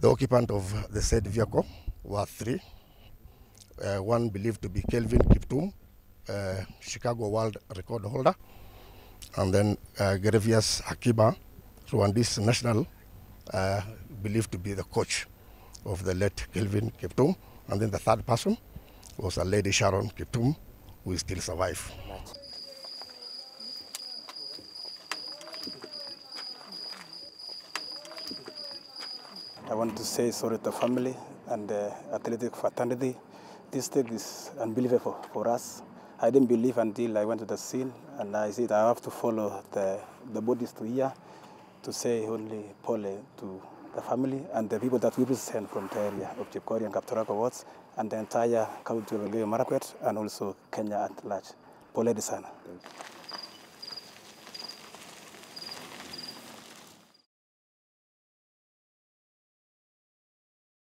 The occupant of the said vehicle were three. One believed to be Kelvin Kiptum, Chicago world record holder, and then Gervais Hakizimana, Rwandese national, believed to be the coach of the late Kelvin Kiptum. And then the third person was a lady, Sharon Kiptum, who is still survived. I want to say sorry to the family and the athletic fraternity. This thing is unbelievable for us. I didn't believe until I went to the scene, and I said I have to follow the bodies to here to say only pole to the family and the people that we represent from the area of Jipkore and Kapturak wards and the entire county of Marakwet and also Kenya at large. Pole sana.